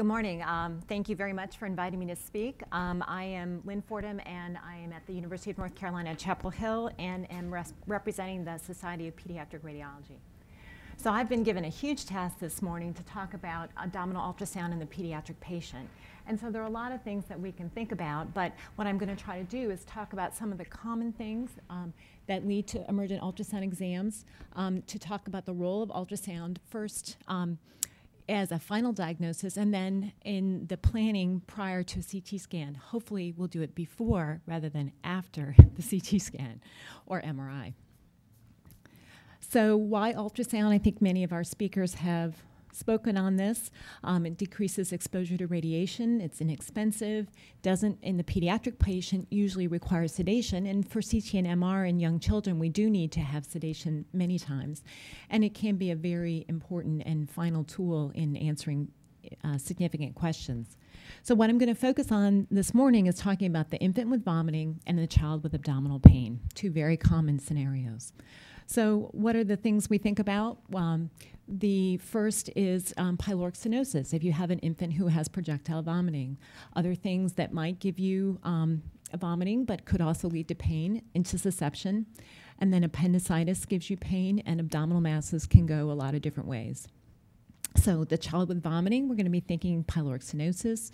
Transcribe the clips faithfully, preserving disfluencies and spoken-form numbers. Good morning. Um, thank you very much for inviting me to speak. Um, I am Lynn Fordham, and I am at the University of North Carolina at Chapel Hill, and am representing the Society of Pediatric Radiology. So I've been given a huge task this morning to talk about abdominal ultrasound in the pediatric patient. And so there are a lot of things that we can think about, but what I'm going to try to do is talk about some of the common things um, that lead to emergent ultrasound exams, um, to talk about the role of ultrasound first um, as a final diagnosis, and then in the planning prior to a C T scan. Hopefully we'll do it before rather than after the C T scan or M R I. So why ultrasound? I think many of our speakers have spoken on this. Um, it decreases exposure to radiation. It's inexpensive. Doesn't, in the pediatric patient, usually require sedation. And for C T and M R in young children, we do need to have sedation many times. And it can be a very important and final tool in answering uh, significant questions. So what I'm going to focus on this morning is talking about the infant with vomiting and the child with abdominal pain, two very common scenarios. So what are the things we think about? Um, the first is um, pyloric stenosis, if you have an infant who has projectile vomiting. Other things that might give you um, a vomiting but could also lead to pain: intussusception, and then appendicitis gives you pain, and abdominal masses can go a lot of different ways. So the child with vomiting, we're going to be thinking pyloric stenosis.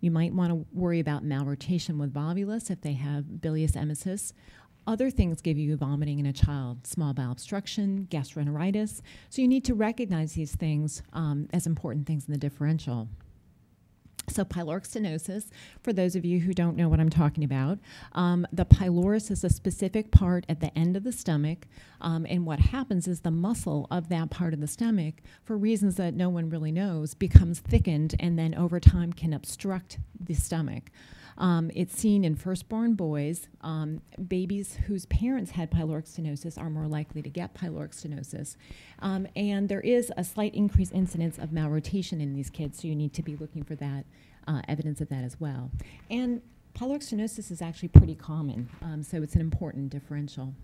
You might want to worry about malrotation with volvulus if they have bilious emesis. Other things give you vomiting in a child: small bowel obstruction, gastroenteritis. So you need to recognize these things um, as important things in the differential. So pyloric stenosis, for those of you who don't know what I'm talking about, um, the pylorus is a specific part at the end of the stomach, um, and what happens is the muscle of that part of the stomach, for reasons that no one really knows, becomes thickened and then over time can obstruct the stomach. Um, it's seen in firstborn boys. Um, babies whose parents had pyloric stenosis are more likely to get pyloric stenosis. Um, and there is a slight increased incidence of malrotation in these kids, so you need to be looking for that, uh, evidence of that as well. And pyloric stenosis is actually pretty common, um, so it's an important differential.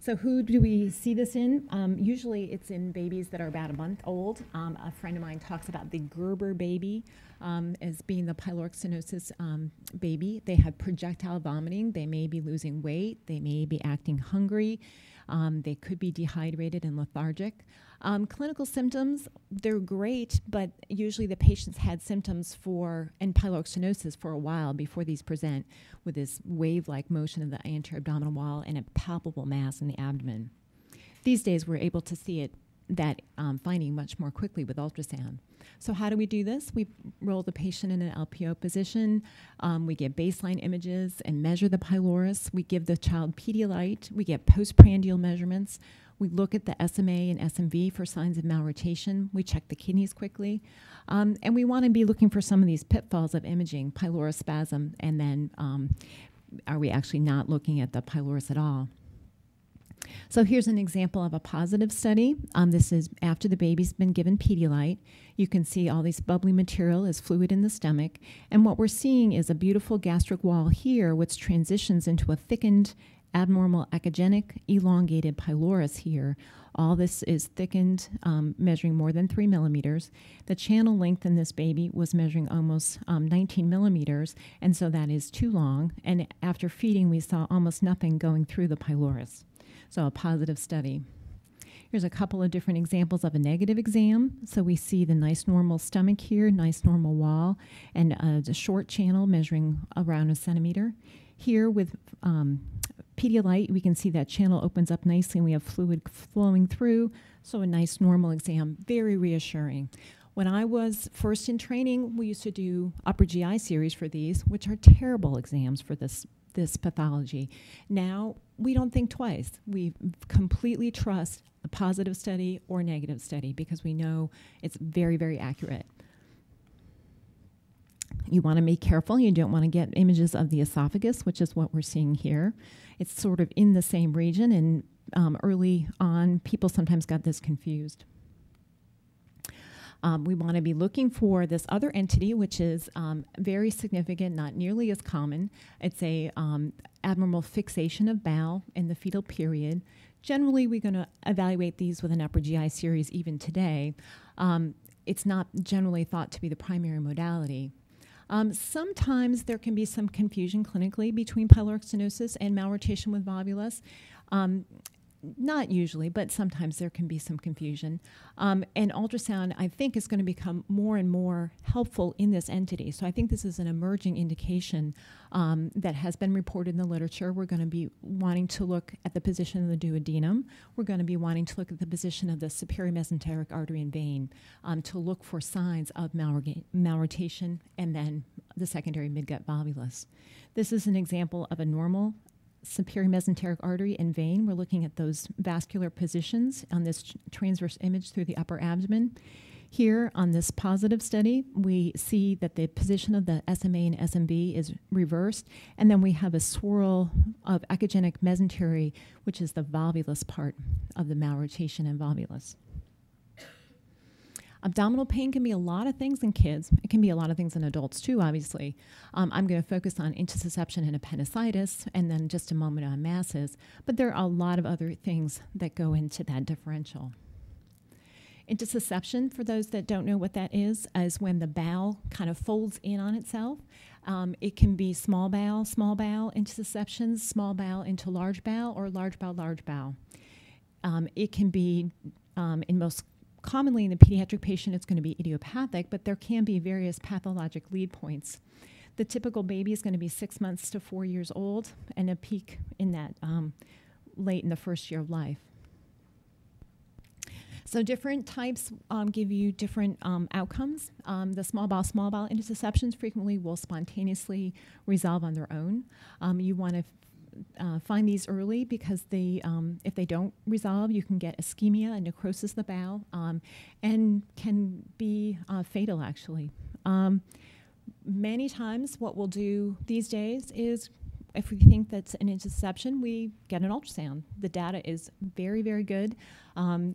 So who do we see this in? Um, usually it's in babies that are about a month old. Um, a friend of mine talks about the Gerber baby um, as being the pyloric stenosis um, baby. They have projectile vomiting. They may be losing weight. They may be acting hungry. Um, they could be dehydrated and lethargic. Um, clinical symptoms, they're great, but usually the patients had symptoms for, and pyloric stenosis for a while before these present, with this wave-like motion of the anterior abdominal wall and a palpable mass in the abdomen. These days, we're able to see it, that um, finding much more quickly with ultrasound. So how do we do this? We roll the patient in an L P O position. Um, we get baseline images and measure the pylorus. We give the child Pedialyte. We get postprandial measurements. We look at the S M A and S M V for signs of malrotation. We check the kidneys quickly. Um, and we want to be looking for some of these pitfalls of imaging: pylorus spasm, and then um, are we actually not looking at the pylorus at all? So here's an example of a positive study. Um, this is after the baby's been given Pedialyte. You can see all this bubbly material is fluid in the stomach. And what we're seeing is a beautiful gastric wall here, which transitions into a thickened, abnormal, echogenic, elongated pylorus here. All this is thickened, um, measuring more than three millimeters. The channel length in this baby was measuring almost um, nineteen millimeters, and so that is too long. And after feeding, we saw almost nothing going through the pylorus. So a positive study. Here's a couple of different examples of a negative exam. So we see the nice normal stomach here, nice normal wall, and uh, a short channel measuring around a centimeter. Here with um, Pedialyte, we can see that channel opens up nicely and we have fluid flowing through, so a nice normal exam, very reassuring. When I was first in training, we used to do upper G I series for these, which are terrible exams for this this pathology. Now, we don't think twice. We completely trust a positive study or negative study because we know it's very, very accurate. You want to be careful. You don't want to get images of the esophagus, which is what we're seeing here. It's sort of in the same region, and um, early on, people sometimes got this confused. Um, we want to be looking for this other entity, which is um, very significant, not nearly as common. It's a um, abnormal fixation of bowel in the fetal period. Generally, we're going to evaluate these with an upper G I series even today. Um, it's not generally thought to be the primary modality. Um, sometimes there can be some confusion clinically between pyloric stenosis and malrotation with volvulus. Um, Not usually, but sometimes there can be some confusion. Um, and ultrasound, I think, is going to become more and more helpful in this entity. So I think this is an emerging indication um, that has been reported in the literature. We're going to be wanting to look at the position of the duodenum. We're going to be wanting to look at the position of the superior mesenteric artery and vein um, to look for signs of malrotation and then the secondary midgut volvulus. This is an example of a normal superior mesenteric artery and vein. We're looking at those vascular positions on this transverse image through the upper abdomen. Here on this positive study, we see that the position of the S M A and S M V is reversed, and then we have a swirl of echogenic mesentery, which is the volvulus part of the malrotation and volvulus. Abdominal pain can be a lot of things in kids. It can be a lot of things in adults too, obviously. Um, I'm going to focus on intussusception and appendicitis, and then just a moment on masses. But there are a lot of other things that go into that differential. Intussusception, for those that don't know what that is, is when the bowel kind of folds in on itself. Um, it can be small bowel, small bowel intussusceptions, small bowel into large bowel, or large bowel, large bowel. Um, it can be, um, in most commonly in the pediatric patient, it's going to be idiopathic, but there can be various pathologic lead points. The typical baby is going to be six months to four years old, and a peak in that um, late in the first year of life. So different types um, give you different um, outcomes. Um, the small bowel, small bowel intussusceptions frequently will spontaneously resolve on their own. Um, you want to Uh, find these early because they, um, if they don't resolve, you can get ischemia and necrosis of the bowel, um, and can be uh, fatal, actually. Um, many times what we'll do these days is, if we think that's an intussusception, we get an ultrasound. The data is very, very good um,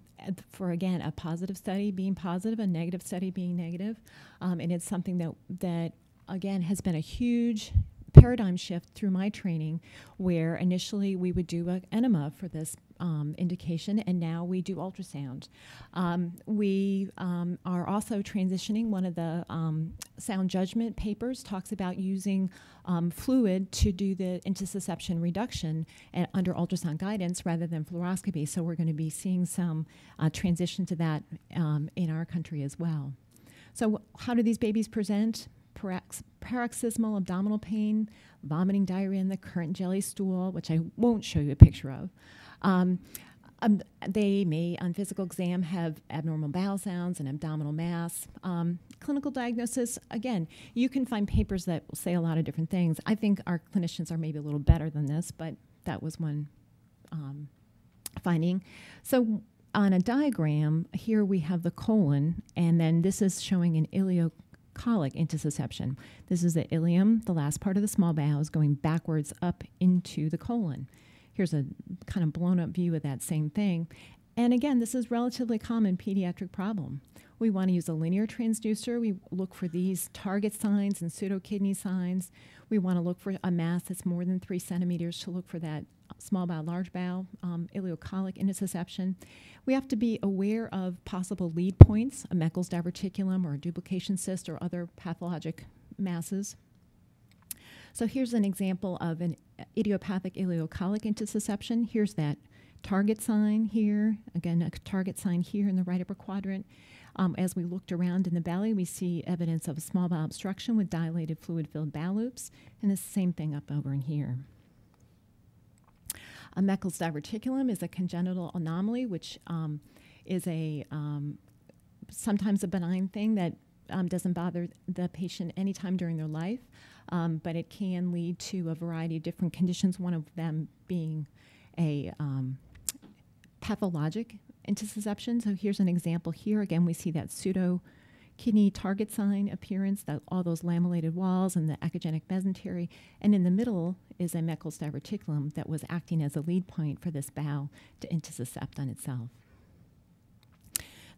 for, again, a positive study being positive, a negative study being negative. Um, and it's something that, that, again, has been a huge paradigm shift through my training, where initially we would do an enema for this um, indication, and now we do ultrasound. Um, we um, are also transitioning. One of the um, sound judgment papers talks about using um, fluid to do the intussusception reduction and under ultrasound guidance rather than fluoroscopy, so we're going to be seeing some uh, transition to that um, in our country as well. So how do these babies present? Parax paroxysmal abdominal pain, vomiting, diarrhea in the current jelly stool, which I won't show you a picture of. Um, um, they may, on physical exam, have abnormal bowel sounds and abdominal mass. Um, clinical diagnosis, again, you can find papers that will say a lot of different things. I think our clinicians are maybe a little better than this, but that was one um, finding. So on a diagram, here we have the colon, and then this is showing an ileocolic intussusception. This is the ileum, the last part of the small bowel, is going backwards up into the colon. Here's a kind of blown up view of that same thing. And again, this is relatively common pediatric problem. We want to use a linear transducer. We look for these target signs and pseudokidney signs. We want to look for a mass that's more than three centimeters to look for that small bowel, large bowel, um, ileocolic intussusception. We have to be aware of possible lead points, a Meckel's diverticulum or a duplication cyst or other pathologic masses. So here's an example of an idiopathic ileocolic intussusception. Here's that target sign here, again, a target sign here in the right upper quadrant. Um, as we looked around in the belly, we see evidence of a small bowel obstruction with dilated fluid-filled bowel loops, and the same thing up over in here. A Meckel's diverticulum is a congenital anomaly, which um, is a um, sometimes a benign thing that um, doesn't bother the patient anytime during their life, um, but it can lead to a variety of different conditions, one of them being a um, pathologic intussusception. So here's an example here. Again, we see that pseudo kidney target sign appearance, that all those lamellated walls and the echogenic mesentery, and in the middle is a Meckel's diverticulum that was acting as a lead point for this bowel to intussuscept on itself.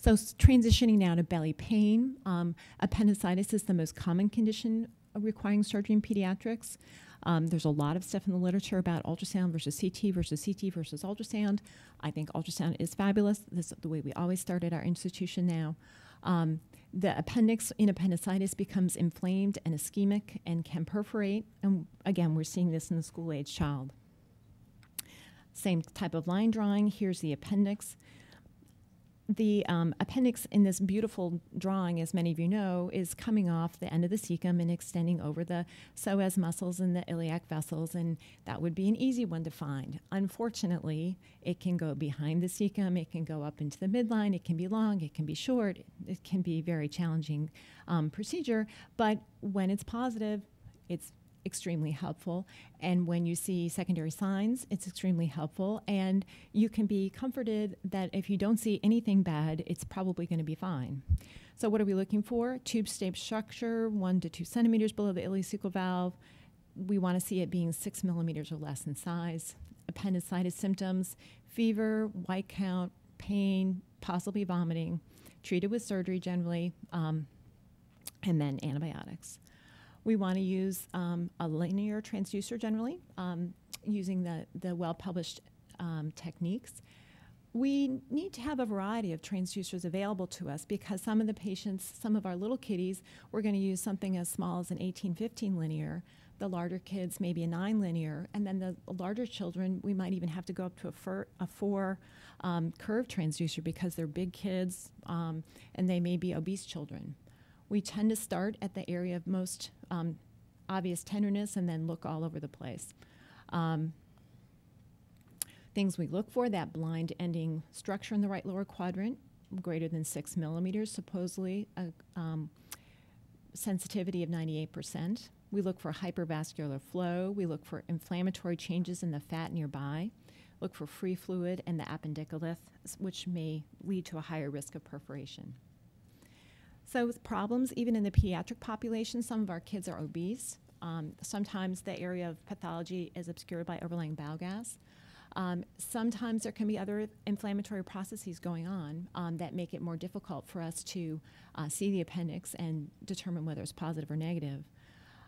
So transitioning now to belly pain, um, appendicitis is the most common condition requiring surgery in pediatrics. Um, there's a lot of stuff in the literature about ultrasound versus C T versus C T versus ultrasound. I think ultrasound is fabulous. This is the way we always start at our institution now. Um, The appendix in appendicitis becomes inflamed and ischemic and can perforate. And again, we're seeing this in the school-age child. Same type of line drawing. Here's the appendix. The um, appendix in this beautiful drawing, as many of you know, is coming off the end of the cecum and extending over the psoas muscles and the iliac vessels, and that would be an easy one to find. Unfortunately, it can go behind the cecum, it can go up into the midline, it can be long, it can be short, it can be a very challenging um, procedure, but when it's positive, it's extremely helpful, and when you see secondary signs, it's extremely helpful, and you can be comforted that if you don't see anything bad, it's probably going to be fine. So what are we looking for? Tube-shaped structure, one to two centimeters below the ileocecal valve. We want to see it being six millimeters or less in size. Appendicitis symptoms, fever, white count, pain, possibly vomiting, treated with surgery generally, um, and then antibiotics. We want to use um, a linear transducer generally, um, using the, the well-published um, techniques. We need to have a variety of transducers available to us because some of the patients, some of our little kiddies, we're going to use something as small as an eighteen fifteen linear. The larger kids, maybe a nine linear. And then the larger children, we might even have to go up to a, fir a four um, curved transducer because they're big kids um, and they may be obese children. We tend to start at the area of most um, obvious tenderness and then look all over the place. Um, things we look for, that blind ending structure in the right lower quadrant, greater than six millimeters, supposedly a um, sensitivity of ninety-eight percent. We look for hypervascular flow. We look for inflammatory changes in the fat nearby. Look for free fluid and the appendicolith, which may lead to a higher risk of perforation. So with problems, even in the pediatric population, some of our kids are obese. Um, sometimes the area of pathology is obscured by overlying bowel gas. Um, sometimes there can be other inflammatory processes going on um, that make it more difficult for us to uh, see the appendix and determine whether it's positive or negative.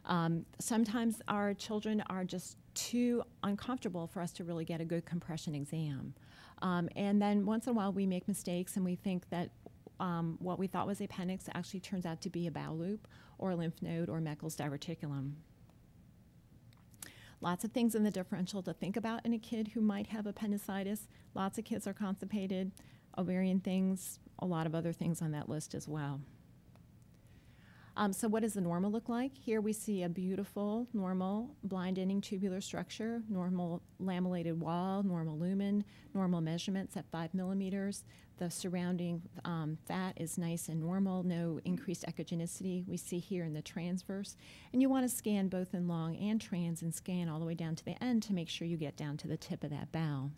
Um, sometimes our children are just too uncomfortable for us to really get a good compression exam. Um, and then once in a while we make mistakes and we think that Um, what we thought was the appendix actually turns out to be a bowel loop or a lymph node or Meckel's diverticulum. Lots of things in the differential to think about in a kid who might have appendicitis. Lots of kids are constipated, ovarian things, a lot of other things on that list as well. Um, so what does the normal look like? Here we see a beautiful, normal, blind-ending tubular structure, normal lamellated wall, normal lumen, normal measurements at five millimeters. The surrounding um, fat is nice and normal, no increased echogenicity we see here in the transverse. And you want to scan both in long and trans and scan all the way down to the end to make sure you get down to the tip of that bowel.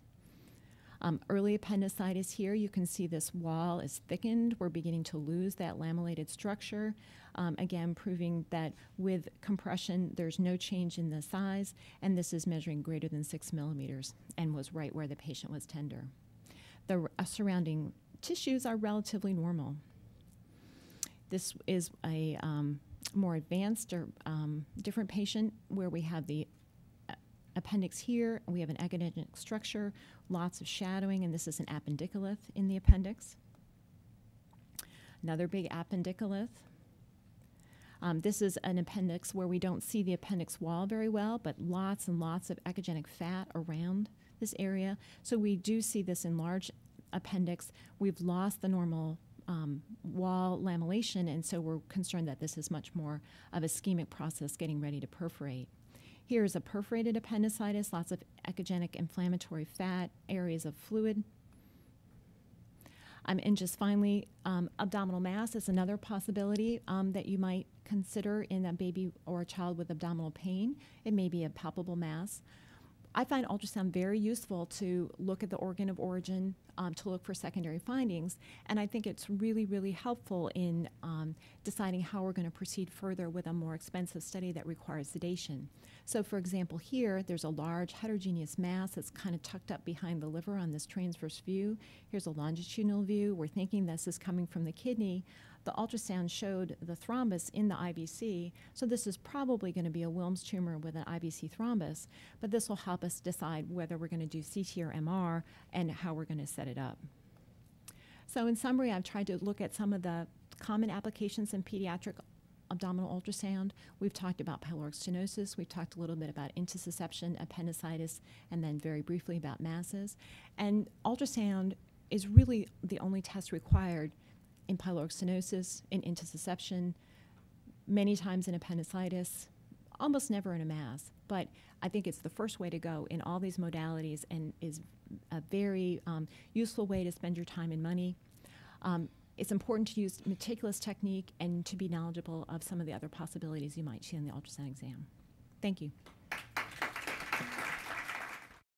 Um, early appendicitis here, you can see this wall is thickened. We're beginning to lose that lamellated structure. Um, again, proving that with compression, there's no change in the size, and this is measuring greater than six millimeters and was right where the patient was tender. The uh, surrounding tissues are relatively normal. This is a um, more advanced or um, different patient where we have the appendix here, we have an echogenic structure, lots of shadowing, and this is an appendicolith in the appendix. Another big appendicolith. Um, this is an appendix where we don't see the appendix wall very well, but lots and lots of echogenic fat around this area. So we do see this enlarged appendix. We've lost the normal um, wall lamellation, and so we're concerned that this is much more of a ischemic process getting ready to perforate. Here's a perforated appendicitis, lots of echogenic inflammatory fat, areas of fluid. Um, and just finally, um, abdominal mass is another possibility um, that you might consider in a baby or a child with abdominal pain. It may be a palpable mass. I find ultrasound very useful to look at the organ of origin, um, to look for secondary findings, and I think it's really, really helpful in um, deciding how we're going to proceed further with a more expensive study that requires sedation. So, for example, here, there's a large heterogeneous mass that's kind of tucked up behind the liver on this transverse view. Here's a longitudinal view. We're thinking this is coming from the kidney. The ultrasound showed the thrombus in the I B C, so this is probably going to be a Wilms tumor with an I B C thrombus, but this will help us decide whether we're going to do C T or M R and how we're going to set it up. So in summary, I've tried to look at some of the common applications in pediatric abdominal ultrasound. We've talked about pyloric stenosis. We've talked a little bit about intussusception, appendicitis, and then very briefly about masses. And ultrasound is really the only test required in pyloric stenosis, in intussusception, many times in appendicitis, almost never in a mass. But I think it's the first way to go in all these modalities and is a very um, useful way to spend your time and money. Um, It's important to use meticulous technique and to be knowledgeable of some of the other possibilities you might see in the ultrasound exam. Thank you.